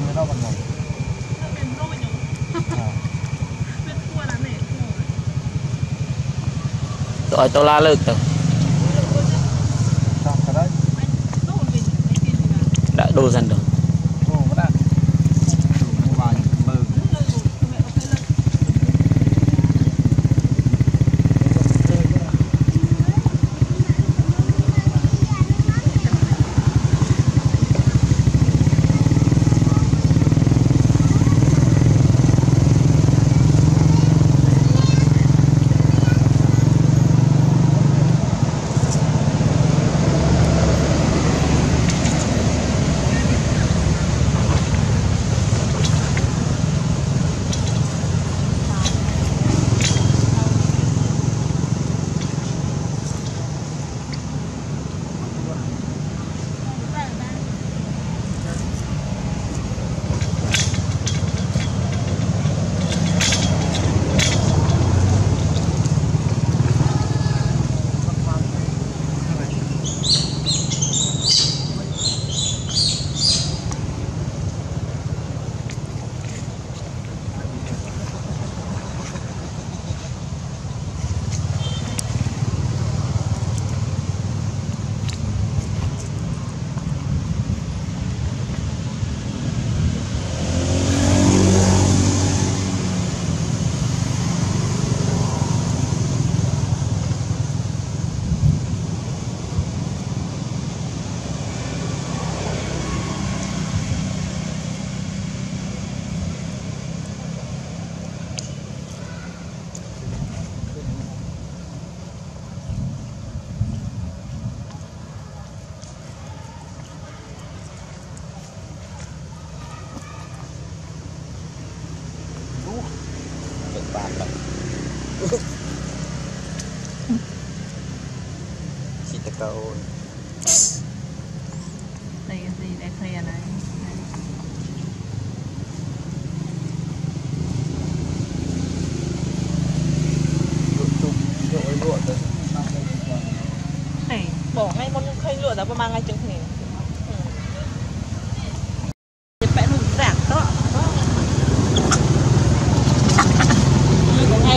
con với nó bằng một. Rồi tôi la lực rồi. Đã đô dần được. Đã mang ngay trường này. Phải đủ giảng đó. Như có nghe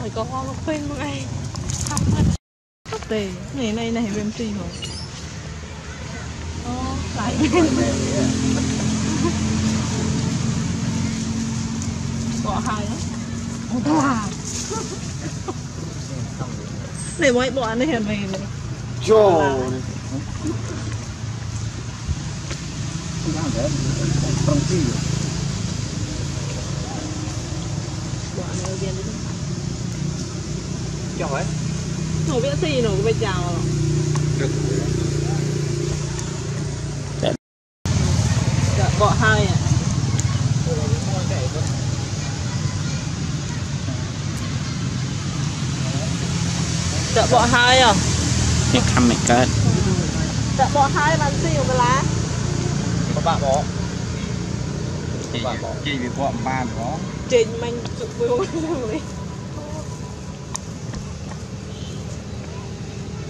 Mày có hoa quên mong ai thăm hết tóc tề ngày nay này em tùy rồi. Lại bỏ hai đó. Để mọi bọn này hiền mình. Trời. Không gì. Bọn này hiền đấy. Chào ấy. Nó biết gì nó bây giờ. Dạ bỏ hai à. Dạ bỏ hai à. Cái khăm mày cơn. Dạ bỏ hai làm gì của lá. Có bạn bỏ. Chị vì có bạn đó. Trên mình chụp vô rồi.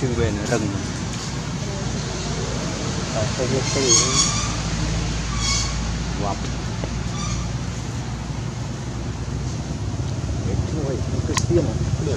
Chuyên về nữa đừng phải biết gì quặp biết thôi cứ tiêm được